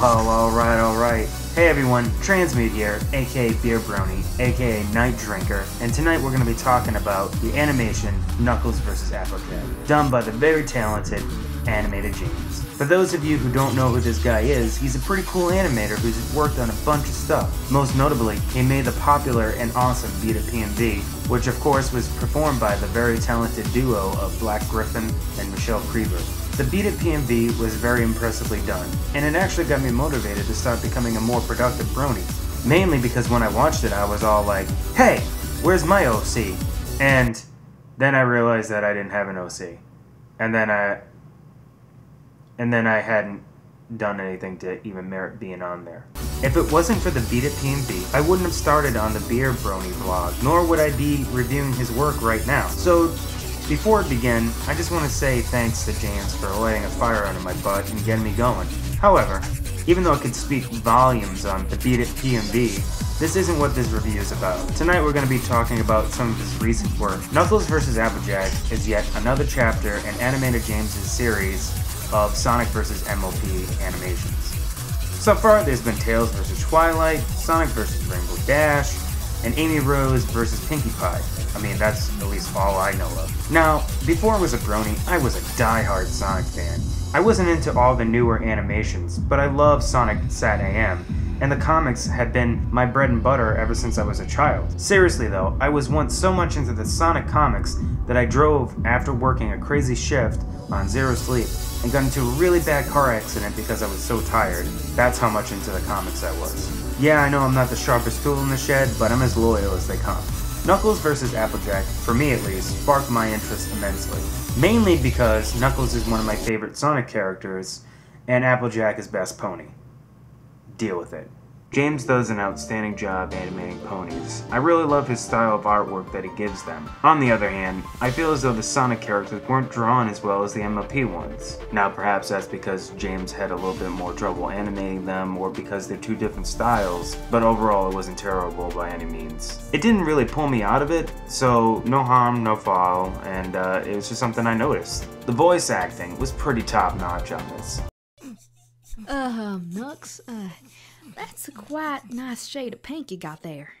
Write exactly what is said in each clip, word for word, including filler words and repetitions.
Well, alright, alright. Hey everyone, Transmute here, aka Beer Brony, aka Night Drinker, and tonight we're going to be talking about the animation Knuckles versus. Applejack, done by the very talented Animated James. For those of you who don't know who this guy is, he's a pretty cool animator who's worked on a bunch of stuff. Most notably, he made the popular and awesome Beat It P M V, which of course was performed by the very talented duo of Black Griffin and Michelle Krieber. The Beat It P M V was very impressively done, and it actually got me motivated to start becoming a more productive brony, mainly because when I watched it I was all like, hey, where's my O C? And then I realized that I didn't have an O C. And then I... and then I hadn't done anything to even merit being on there. If it wasn't for the Beat It P M V, I wouldn't have started on the Beer Brony vlog, nor would I be reviewing his work right now. So, before it began, I just want to say thanks to James for lighting a fire under my butt and getting me going. However, even though I could speak volumes on the Beat It P M V, this isn't what this review is about. Tonight we're going to be talking about some of his recent work. Knuckles versus. Applejack is yet another chapter in Animated James' series of Sonic versus. M L P animations. So far, there's been Tails versus. Twilight, Sonic versus. Rainbow Dash, and Amy Rose versus. Pinkie Pie. I mean, that's at least all I know of. Now, before I was a brony, I was a die-hard Sonic fan. I wasn't into all the newer animations, but I loved Sonic Sat A M, and the comics had been my bread and butter ever since I was a child. Seriously though, I was once so much into the Sonic comics that I drove after working a crazy shift on zero sleep and got into a really bad car accident because I was so tired. That's how much into the comics I was. Yeah, I know I'm not the sharpest tool in the shed, but I'm as loyal as they come. Knuckles versus. Applejack, for me at least, sparked my interest immensely. Mainly because Knuckles is one of my favorite Sonic characters, and Applejack is best pony. Deal with it. James does an outstanding job animating ponies. I really love his style of artwork that he gives them. On the other hand, I feel as though the Sonic characters weren't drawn as well as the M L P ones. Now perhaps that's because James had a little bit more trouble animating them or because they're two different styles, but overall it wasn't terrible by any means. It didn't really pull me out of it, so no harm, no foul, and uh, it was just something I noticed. The voice acting was pretty top-notch on this. Um, Nux, uh, that's a quite nice shade of pink you got there.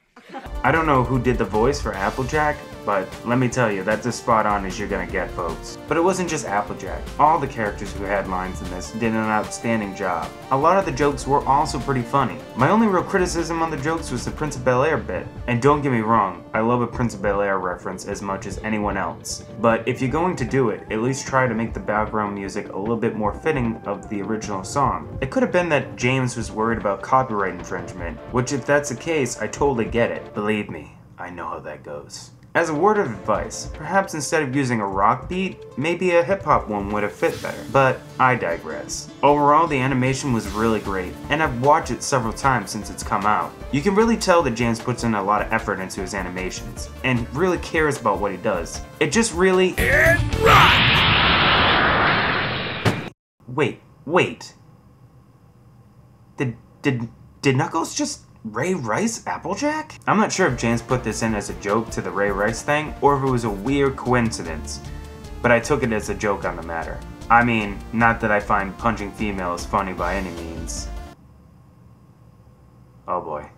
I don't know who did the voice for Applejack, but let me tell you, that's as spot on as you're gonna get, folks. But it wasn't just Applejack. All the characters who had lines in this did an outstanding job. A lot of the jokes were also pretty funny. My only real criticism on the jokes was the Prince of Bel-Air bit. And don't get me wrong, I love a Prince of Bel-Air reference as much as anyone else. But if you're going to do it, at least try to make the background music a little bit more fitting of the original song. It could have been that James was worried about copyright infringement, which if that's the case, I totally get it. Believe me, I know how that goes. As a word of advice, perhaps instead of using a rock beat, maybe a hip-hop one would have fit better, but I digress. Overall, the animation was really great, and I've watched it several times since it's come out. You can really tell that James puts in a lot of effort into his animations, and really cares about what he does. It just really... It rocked! Wait, wait. Did, did, did Knuckles just... Ray Rice Applejack? I'm not sure if James put this in as a joke to the Ray Rice thing or if it was a weird coincidence, but I took it as a joke on the matter. I mean, not that I find punching females funny by any means. Oh boy.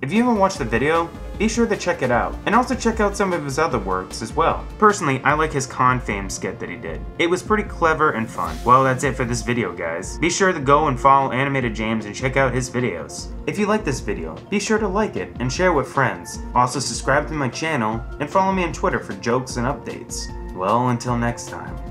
If you haven't watched the video, be sure to check it out, and also check out some of his other works as well. Personally, I like his con fame skit that he did. It was pretty clever and fun. Well, that's it for this video, guys. Be sure to go and follow Animated James and check out his videos. If you like this video, be sure to like it and share with friends. Also, subscribe to my channel and follow me on Twitter for jokes and updates. Well, until next time.